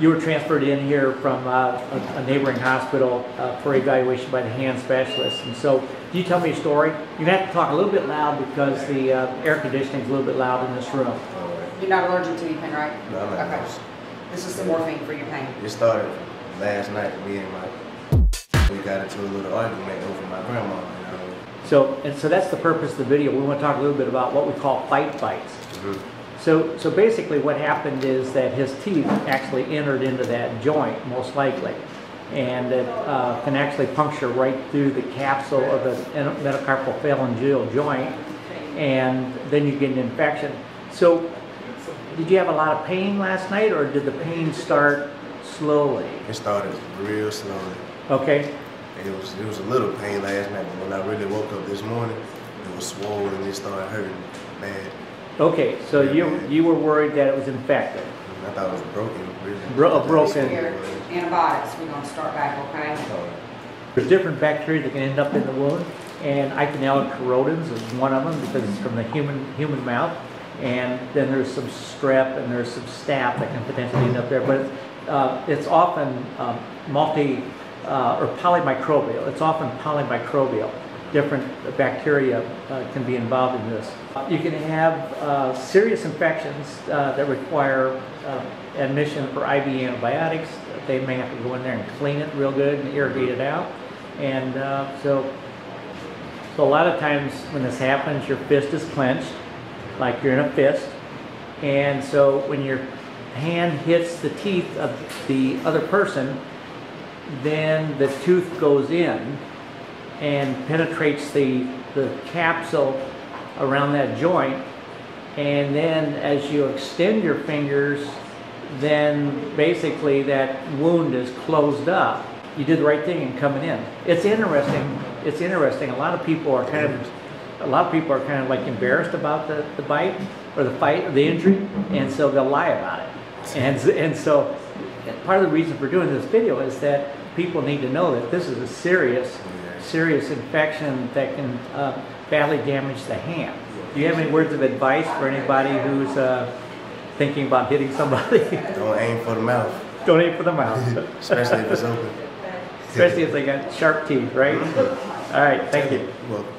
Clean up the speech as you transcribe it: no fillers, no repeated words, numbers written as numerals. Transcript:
You were transferred in here from a neighboring hospital for evaluation by the hand specialist. And so, can you tell me a story? You have to talk a little bit loud because the air conditioning is a little bit loud in this room. You're not allergic to anything, right? No, I'm not. Okay. This is the morphine for your pain. It started last night. We got into a little argument over my grandma. So that's the purpose of the video. We want to talk a little bit about what we call fight fights. Mm-hmm. So basically what happened is that his teeth actually entered into that joint, most likely, and it can actually puncture right through the capsule of the metacarpophalangeal joint, and then you get an infection. So did you have a lot of pain last night, or did the pain start slowly? It started real slowly. Okay. It was a little pain last night, but when I really woke up this morning, it was swollen and it started hurting bad. Okay, so yeah, you were worried that it was infected. I thought it was broken. Really. Broken. Antibiotics. We're going to start back, okay? There's different bacteria that can end up in the wound, and Eikenella corrodens is one of them because it's from the human mouth. And then there's some strep and there's some staph that can potentially end up there, but it's often polymicrobial. It's often polymicrobial. Different bacteria can be involved in this. You can have serious infections that require admission for IV antibiotics. They may have to go in there and clean it real good and irrigate it out. And so a lot of times when this happens, your fist is clenched, like you're in a fist. And so when your hand hits the teeth of the other person, then the tooth goes in and penetrates the capsule around that joint, and then as you extend your fingers, then basically that wound is closed up. You did the right thing in coming in. It's interesting. A lot of people are kind of like embarrassed about the bite or the fight or the injury, and so they'll lie about it. And so part of the reason for doing this video is that people need to know that this is a serious infection that can badly damage the hand. Do you have any words of advice for anybody who's thinking about hitting somebody? Don't aim for the mouth. Don't aim for the mouth. Especially if it's open. Especially if they got sharp teeth, right? All right, thank you. Well,